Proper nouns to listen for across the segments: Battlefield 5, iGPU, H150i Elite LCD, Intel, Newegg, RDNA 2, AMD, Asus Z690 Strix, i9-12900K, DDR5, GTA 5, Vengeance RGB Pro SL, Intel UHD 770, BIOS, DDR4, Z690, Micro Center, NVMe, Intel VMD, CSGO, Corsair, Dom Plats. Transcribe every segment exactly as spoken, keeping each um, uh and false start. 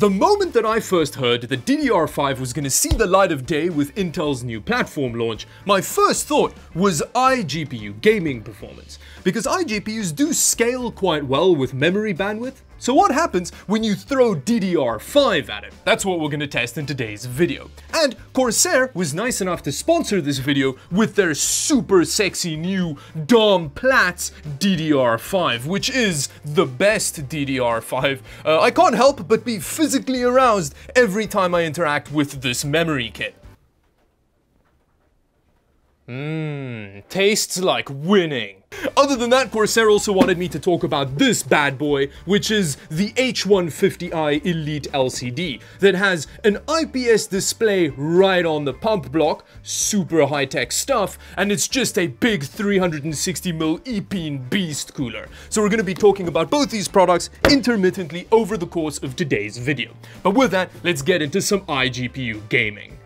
The moment that I first heard that D D R five was going to see the light of day with Intel's new platform launch, my first thought was iGPU, gaming performance, because iGPUs do scale quite well with memory bandwidth. So what happens when you throw D D R five at it? That's what we're going to test in today's video. And Corsair was nice enough to sponsor this video with their super sexy new Dom Plats D D R five, which is the best D D R five. Uh, I can't help but be physically aroused every time I interact with this memory kit. Mmm, tastes like winning. Other than that, Corsair also wanted me to talk about this bad boy, which is the H one fifty i Elite L C D that has an I P S display right on the pump block, super high-tech stuff, and it's just a big three hundred sixty millimeter E-pin beast cooler. So we're going to be talking about both these products intermittently over the course of today's video. But with that, let's get into some iGPU gaming.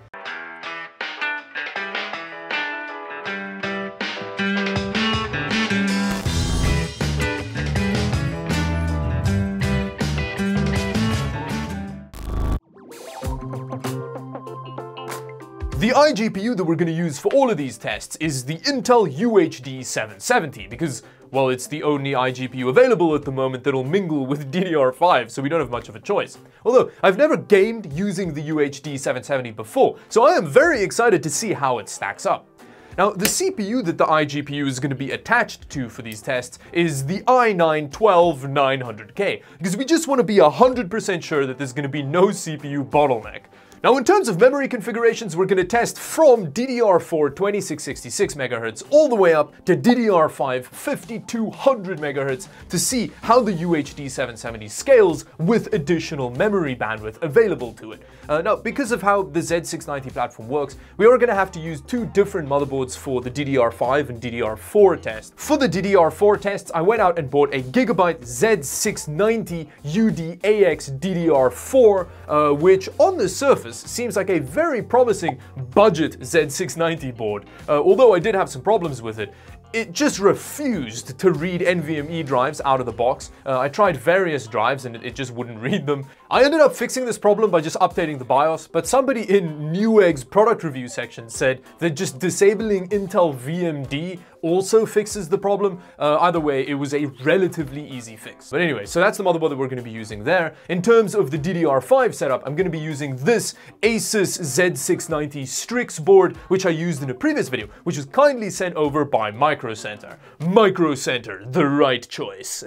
The iGPU that we're going to use for all of these tests is the Intel U H D seven seventy because, well, it's the only iGPU available at the moment that'll mingle with D D R five, so we don't have much of a choice. Although, I've never gamed using the U H D seven seventy before, so I am very excited to see how it stacks up. Now, the C P U that the iGPU is going to be attached to for these tests is the i nine twelve nine hundred K, because we just want to be one hundred percent sure that there's going to be no C P U bottleneck. Now, in terms of memory configurations, we're going to test from D D R four twenty-six sixty-six megahertz all the way up to D D R five fifty-two hundred megahertz to see how the U H D seven seventy scales with additional memory bandwidth available to it. Uh, now, because of how the Z six ninety platform works, we are going to have to use two different motherboards for the D D R five and D D R four test. For the D D R four tests, I went out and bought a Gigabyte Z six ninety U DAX D D R four, uh, which on the surface seems like a very promising budget Z six ninety board, uh, although I did have some problems with it. It just refused to read NVMe drives out of the box. Uh, I tried various drives and it just wouldn't read them. I ended up fixing this problem by just updating the BIOS, but somebody in Newegg's product review section said that just disabling Intel V M D also fixes the problem. Uh, either way, it was a relatively easy fix. But anyway, so that's the motherboard that we're going to be using there. In terms of the D D R five setup, I'm going to be using this Asus Z six ninety Strix board, which I used in a previous video, which was kindly sent over by Microcenter. Microcenter, the right choice.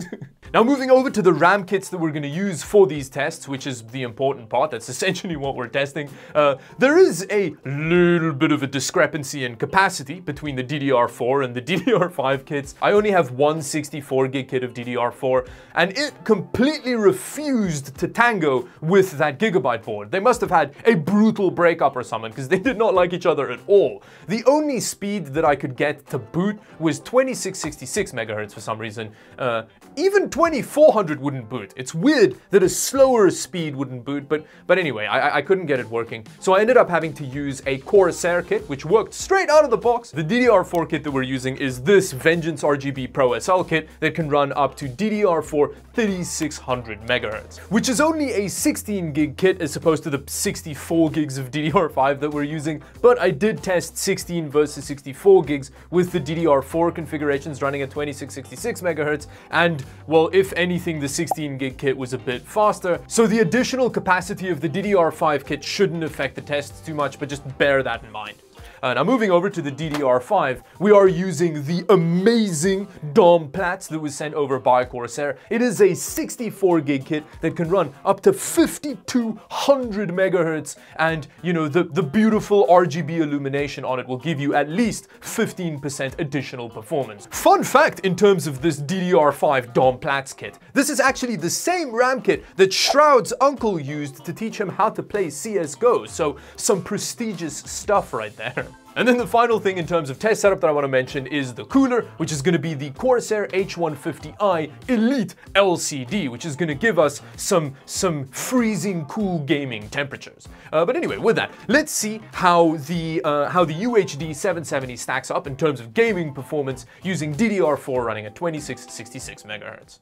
Now, moving over to the RAM kits that we're going to use for these tests, which is the important part. That's essentially what we're testing. Uh, there is a little bit of a discrepancy in capacity between the D D R four and the D D R five kits. I only have one sixty-four gig kit of D D R four, and it completely refused to tango with that Gigabyte board. They must have had a brutal breakup or something, because they did not like each other at all. The only speed that I could get to boot was twenty-six sixty-six megahertz for some reason. Uh, even twenty-four hundred wouldn't boot. It's weird that a slower speed wouldn't boot, but but anyway, I, I couldn't get it working. So I ended up having to use a Corsair kit, which worked straight out of the box. The D D R four kit that we're using is this Vengeance R G B Pro S L kit that can run up to D D R four thirty-six hundred megahertz, which is only a sixteen gig kit as opposed to the sixty-four gigs of D D R five that we're using, but I did test sixteen versus sixty-four gigs with the D D R four configurations running at twenty-six sixty-six megahertz, and, well, if anything, the sixteen gig kit was a bit faster, so the additional capacity of the D D R five kit shouldn't affect the tests too much, but just bear that in mind. Uh, now, moving over to the D D R five, we are using the amazing Dom Plats that was sent over by Corsair. It is a sixty-four gig kit that can run up to fifty-two hundred megahertz, and, you know, the, the beautiful R G B illumination on it will give you at least fifteen percent additional performance. Fun fact in terms of this D D R five Dom Plats kit, this is actually the same RAM kit that Shroud's uncle used to teach him how to play C S G O, so some prestigious stuff right there. And then the final thing in terms of test setup that I want to mention is the cooler, which is going to be the Corsair H one fifty i Elite L C D, which is going to give us some, some freezing cool gaming temperatures. Uh, but anyway, with that, let's see how the, uh, how the U H D seven seventy stacks up in terms of gaming performance using D D R four running at twenty-six sixty-six megahertz.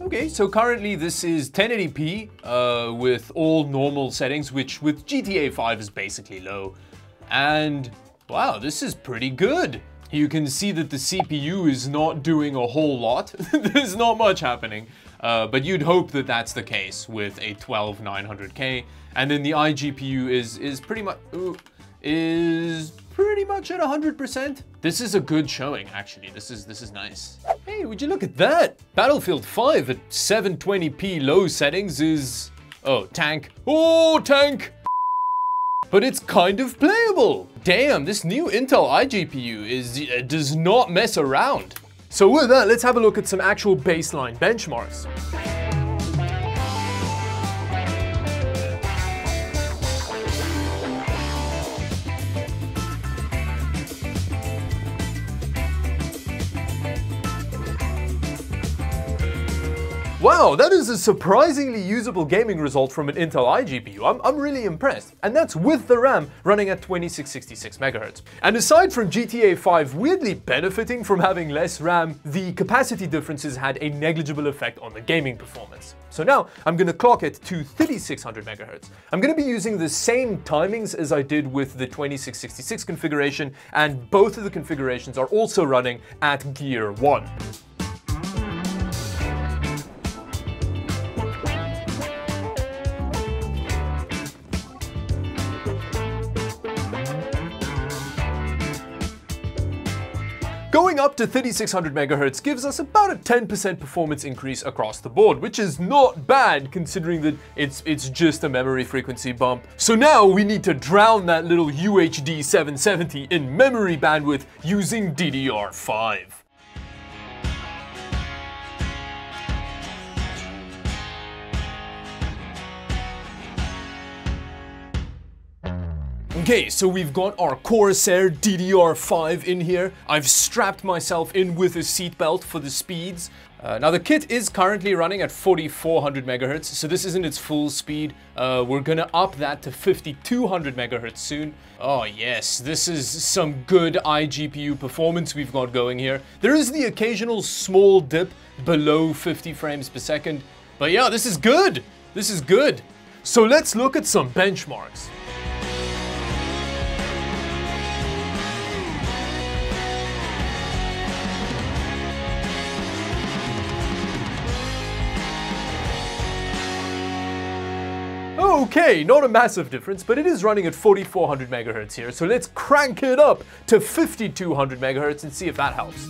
Okay, so currently this is ten eighty p uh, with all normal settings, which with G T A five is basically low. And wow, this is pretty good. You can see that the C P U is not doing a whole lot. There's not much happening, uh, but you'd hope that that's the case with a twelve nine hundred K. And then the iGPU is is pretty much ooh, is pretty much at one hundred percent. This is a good showing, actually. This is this is nice. Hey, would you look at that? Battlefield five at seven twenty p low settings is oh tank oh tank. But it's kind of playable. Damn, this new Intel iGPU is, uh, does not mess around. So with that, let's have a look at some actual baseline benchmarks. Wow, that is a surprisingly usable gaming result from an Intel iGPU. I'm, I'm really impressed. And that's with the RAM running at twenty-six sixty-six megahertz. And aside from G T A five weirdly benefiting from having less RAM, the capacity differences had a negligible effect on the gaming performance. So now I'm going to clock it to thirty-six hundred megahertz. I'm going to be using the same timings as I did with the twenty-six sixty-six configuration, and both of the configurations are also running at gear one. Going up to thirty-six hundred megahertz gives us about a ten percent performance increase across the board, which is not bad considering that it's it's just a memory frequency bump. So now we need to drown that little U H D seven seventy in memory bandwidth using D D R five. Okay, so we've got our Corsair D D R five in here. I've strapped myself in with a seatbelt for the speeds. Uh, now the kit is currently running at forty-four hundred megahertz, so this isn't its full speed. Uh, we're gonna up that to fifty-two hundred megahertz soon. Oh yes, this is some good iGPU performance we've got going here. There is the occasional small dip below fifty frames per second, but yeah, this is good. This is good. So let's look at some benchmarks. Okay, not a massive difference, but it is running at forty-four hundred megahertz here, so let's crank it up to fifty-two hundred megahertz and see if that helps.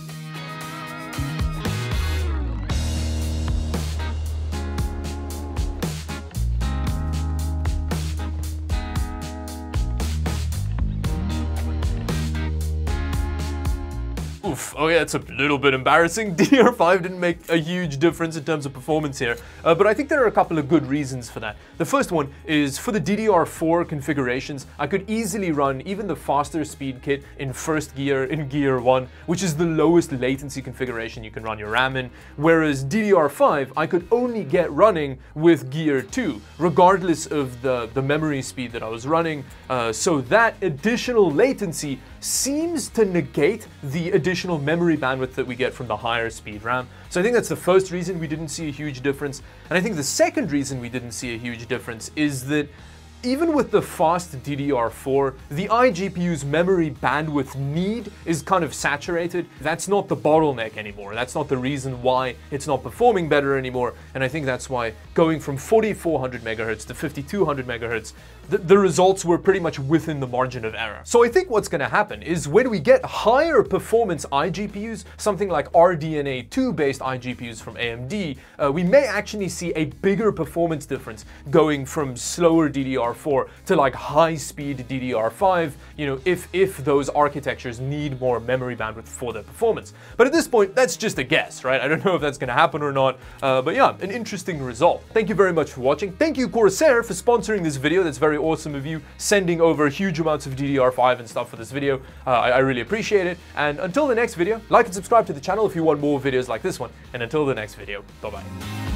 Oof, oh yeah, it's a little bit embarrassing. D D R five didn't make a huge difference in terms of performance here, uh, but I think there are a couple of good reasons for that. The first one is for the D D R four configurations, I could easily run even the faster speed kit in first gear, in gear one, which is the lowest latency configuration you can run your RAM in, whereas D D R five I could only get running with gear two, regardless of the, the memory speed that I was running, uh, so that additional latency seems to negate the additional memory bandwidth that we get from the higher speed RAM. So I think that's the first reason we didn't see a huge difference. And I think the second reason we didn't see a huge difference is that even with the fast D D R four, the iGPU's memory bandwidth need is kind of saturated. That's not the bottleneck anymore. That's not the reason why it's not performing better anymore. And I think that's why going from forty-four hundred megahertz to fifty-two hundred megahertz, the, the results were pretty much within the margin of error. So I think what's gonna happen is when we get higher performance iGPUs, something like R D N A two based iGPUs from A M D, uh, we may actually see a bigger performance difference going from slower D D R four to like high-speed D D R five, you know, if, if those architectures need more memory bandwidth for their performance. But at this point, that's just a guess, right? I don't know if that's gonna happen or not, uh, but yeah, an interesting result. Thank you very much for watching. Thank you, Corsair, for sponsoring this video. That's very awesome of you, sending over huge amounts of D D R five and stuff for this video. Uh, I, I really appreciate it. And until the next video, like and subscribe to the channel if you want more videos like this one. And until the next video, bye-bye.